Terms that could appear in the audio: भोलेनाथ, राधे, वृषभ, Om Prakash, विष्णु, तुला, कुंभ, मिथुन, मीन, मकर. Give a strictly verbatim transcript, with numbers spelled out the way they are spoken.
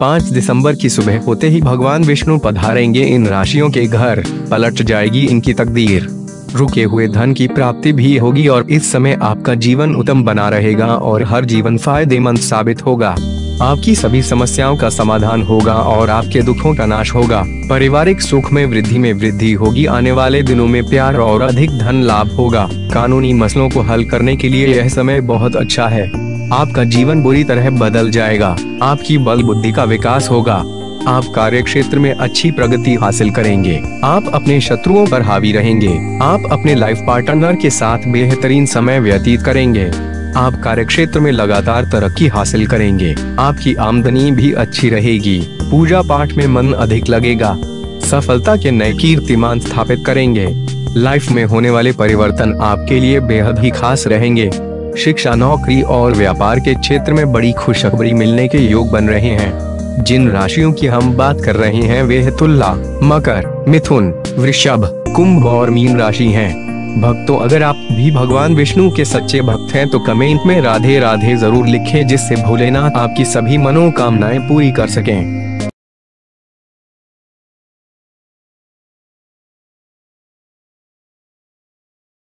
पाँच दिसंबर की सुबह होते ही भगवान विष्णु पधारेंगे। इन राशियों के घर पलट जाएगी इनकी तकदीर, रुके हुए धन की प्राप्ति भी होगी और इस समय आपका जीवन उत्तम बना रहेगा और हर जीवन फायदेमंद साबित होगा। आपकी सभी समस्याओं का समाधान होगा और आपके दुखों का नाश होगा। पारिवारिक सुख में वृद्धि में वृद्धि होगी। आने वाले दिनों में प्यार और अधिक धन लाभ होगा। कानूनी मसलों को हल करने के लिए यह समय बहुत अच्छा है। आपका जीवन बुरी तरह बदल जाएगा। आपकी बल बुद्धि का विकास होगा। आप कार्य क्षेत्र में अच्छी प्रगति हासिल करेंगे। आप अपने शत्रुओं पर हावी रहेंगे। आप अपने लाइफ पार्टनर के साथ बेहतरीन समय व्यतीत करेंगे। आप कार्य क्षेत्र में लगातार तरक्की हासिल करेंगे। आपकी आमदनी भी अच्छी रहेगी। पूजा पाठ में मन अधिक लगेगा। सफलता के नए कीर्तिमान स्थापित करेंगे। लाइफ में होने वाले परिवर्तन आपके लिए बेहद ही खास रहेंगे। शिक्षा, नौकरी और व्यापार के क्षेत्र में बड़ी खुशखबरी मिलने के योग बन रहे हैं। जिन राशियों की हम बात कर रहे हैं वे तुला, मकर, मिथुन, वृषभ, कुंभ और मीन राशि हैं। भक्तों, अगर आप भी भगवान विष्णु के सच्चे भक्त हैं तो कमेंट में राधे राधे जरूर लिखें, जिससे भोलेनाथ आपकी सभी मनोकामनाएं पूरी कर सकें।